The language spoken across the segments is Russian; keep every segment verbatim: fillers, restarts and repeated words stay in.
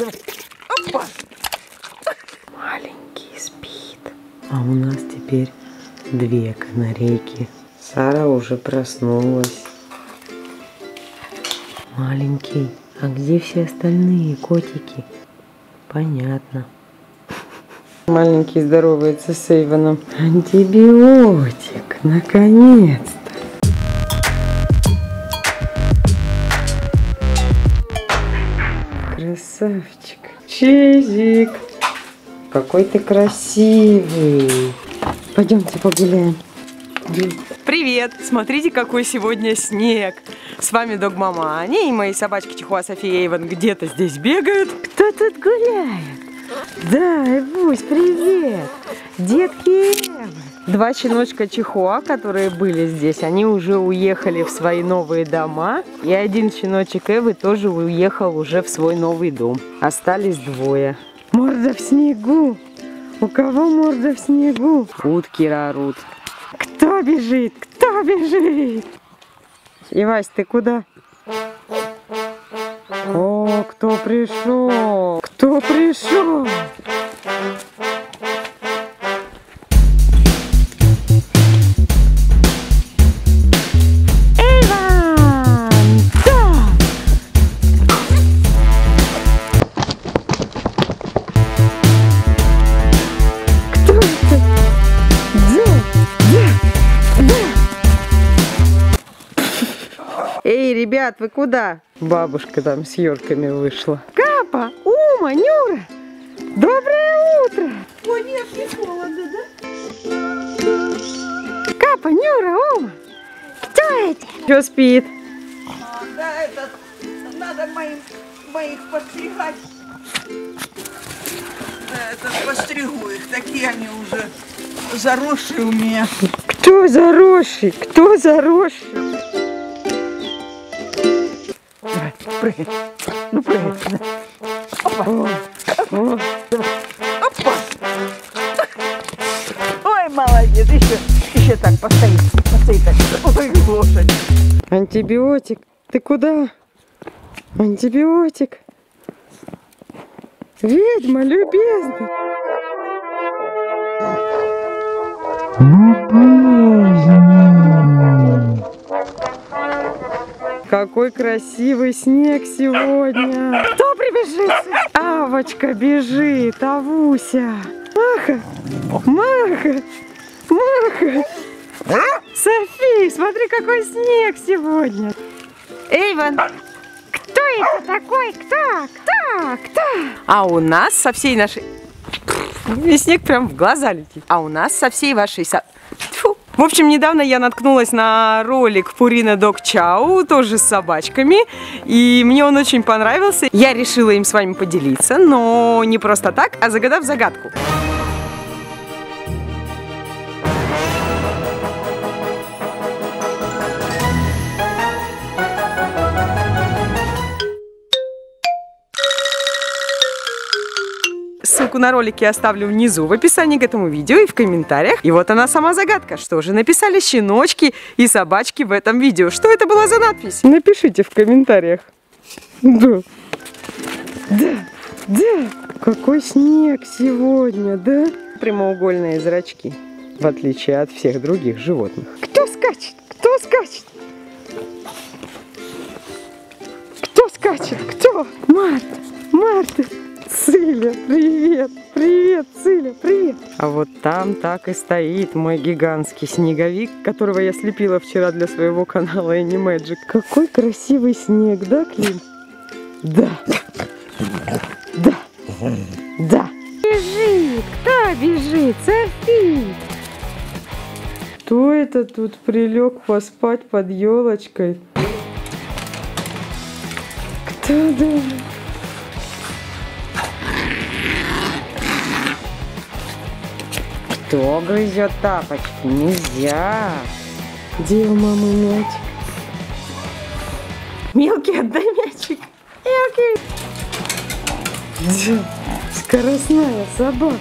Опа. Маленький спит. А у нас теперь две канарейки. Сара уже проснулась. Маленький. А где все остальные котики? Понятно. Маленький здоровается с Эйвоном. Антибиотик, наконец-то. Красавчик. Чизик. Какой ты красивый. Пойдемте погуляем. Привет. Смотрите, какой сегодня снег. С вами Дог Мама Аня и мои собачки Чихуа, София и Эйвон где-то здесь бегают. Кто тут гуляет? Да, Эвусь, привет. Детки. Два щеночка Чихуа, которые были здесь, они уже уехали в свои новые дома. И один щеночек Эвы тоже уехал уже в свой новый дом. Остались двое. Морда в снегу. У кого морда в снегу? Утки орут. Кто бежит? Кто бежит? Ивась, ты куда? О, кто пришел? Кто пришел? Ребят, вы куда? Бабушка там с Йорками вышла. Капа, Ума, Нюра, доброе утро! Ой, нет, не холодно, да? Капа, Нюра, Ума, кто это? Что спит? А, да, это, надо моих, моих подстригать. Да, это постригу их, такие они уже заросшие у меня. Кто заросший? Кто заросший? Прыгай, ну прыгай. Опа. О, о. Опа. Ой, молодец, еще, еще так, постоит, постоит так. Ой, лошадь. Антибиотик, ты куда? Антибиотик. Ведьма, любезный. Какой красивый снег сегодня! Кто прибежит? Авочка бежит, Авуся! Маха! Маха! Маха! Софи, смотри, какой снег сегодня! Эйвон! Кто это такой? Кто? Кто? Кто? А у нас со всей нашей... И снег прям в глаза летит. А у нас со всей вашей... Фу. В общем, недавно я наткнулась на ролик Purina Dog Chow, тоже с собачками, и мне он очень понравился. Я решила им с вами поделиться, но не просто так, а загадав загадку. Ссылку на ролик я оставлю внизу в описании к этому видео и в комментариях. И вот она сама загадка. Что же написали щеночки и собачки в этом видео? Что это была за надпись? Напишите в комментариях. Да. Да. Да. Какой снег сегодня, да? Прямоугольные зрачки. В отличие от всех других животных. Кто скачет? Кто скачет? Кто скачет? Кто? Марта. Марта. Циля, привет, привет, Циля, привет. А вот там так и стоит мой гигантский снеговик, которого я слепила вчера для своего канала Эниме Джик. Какой красивый снег, да, Клим? Да, да, да. Бежит, кто бежит, Софи? Кто это тут прилег поспать под елочкой? Кто думает? Кто грызет тапочки? Нельзя. Где у мамы мячик? Мелкий, отдай мячик. Мелкий. Где? Скоростная собака.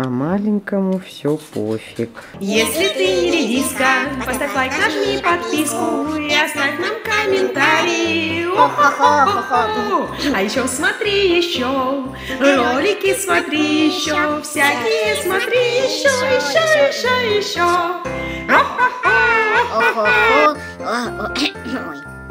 а маленькому все пофиг. Если ты не редиска, поставь лайк, нажми подписку и оставь нам комментарий. О-хо-хо-хо-хо. А еще смотри еще, ролики смотри еще, всякие смотри еще, еще, еще, еще.